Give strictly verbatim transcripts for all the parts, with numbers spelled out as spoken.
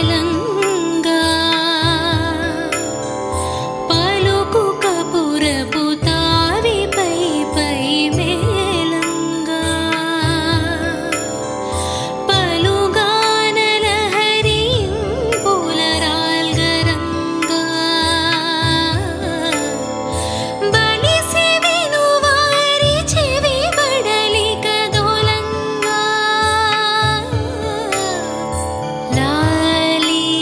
लाली।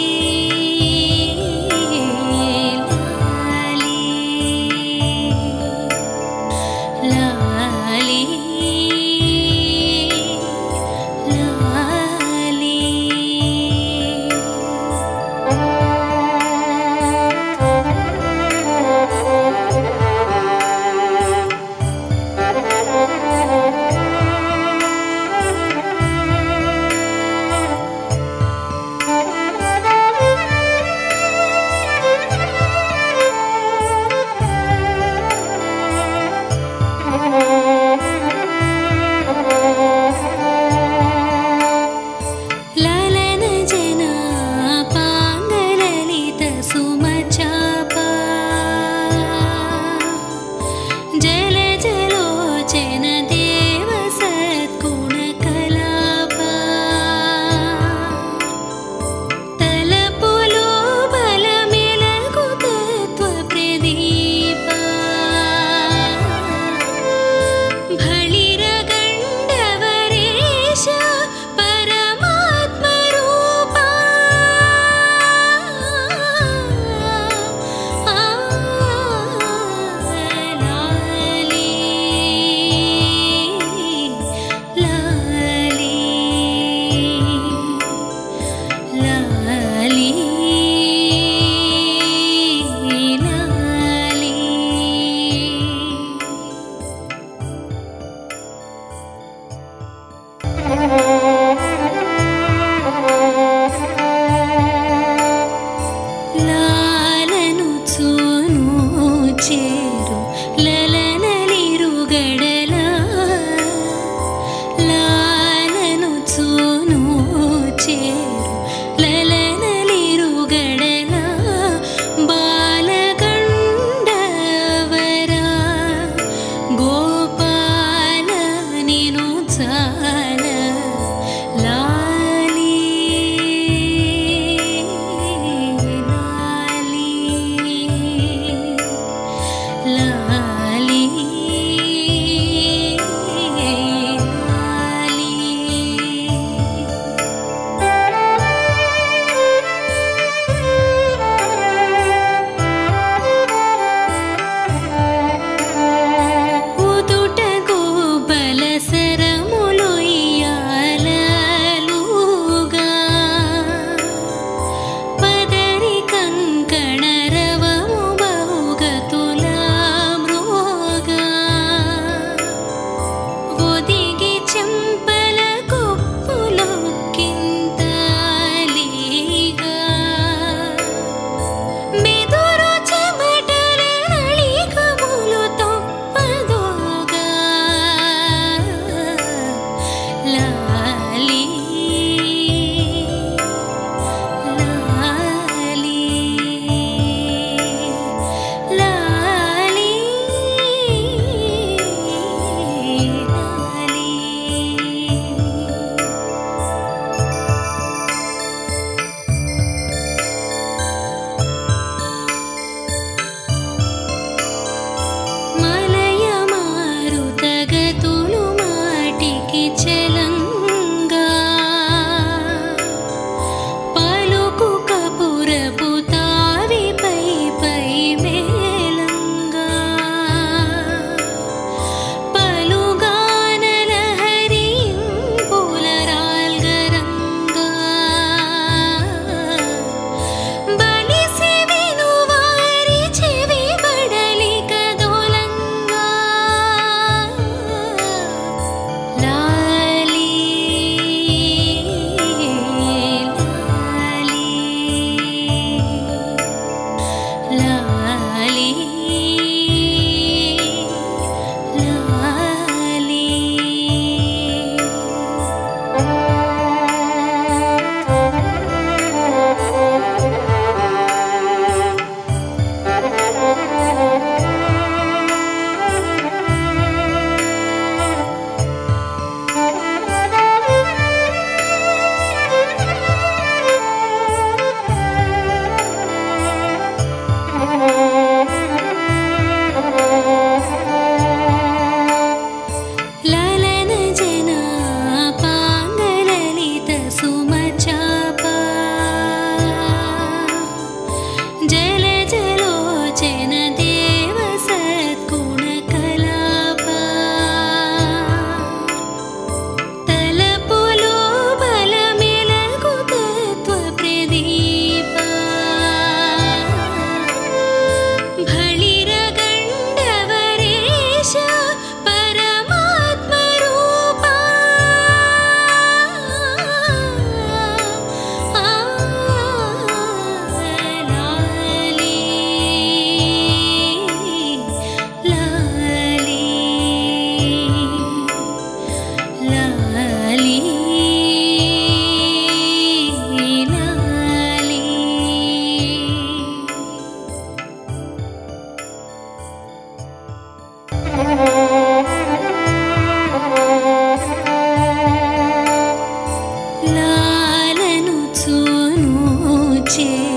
I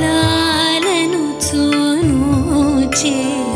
लालनु चूनु चे।